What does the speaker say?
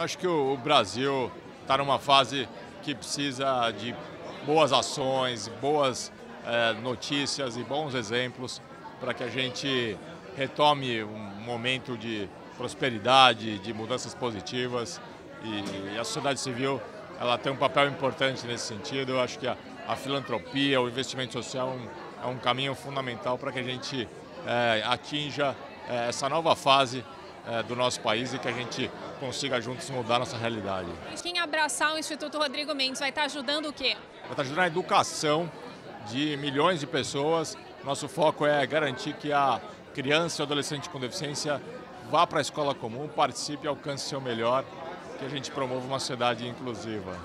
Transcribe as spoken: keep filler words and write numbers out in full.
Acho que o Brasil está numa fase que precisa de boas ações, boas é, notícias e bons exemplos para que a gente retome um momento de prosperidade, de mudanças positivas, e, e a sociedade civil ela tem um papel importante nesse sentido. Eu acho que a, a filantropia, o investimento social é um, é um caminho fundamental para que a gente é, atinja é, essa nova fase do nosso país e que a gente consiga juntos mudar nossa realidade. Mas quem abraçar o Instituto Rodrigo Mendes vai estar ajudando o quê? Vai estar ajudando a educação de milhões de pessoas. Nosso foco é garantir que a criança e adolescente com deficiência vá para a escola comum, participe e alcance seu melhor, que a gente promova uma sociedade inclusiva.